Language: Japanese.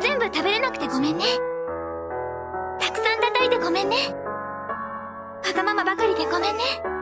全部食べれなくてごめんね。たくさん叩いてごめんね。わがままばかりでごめんね。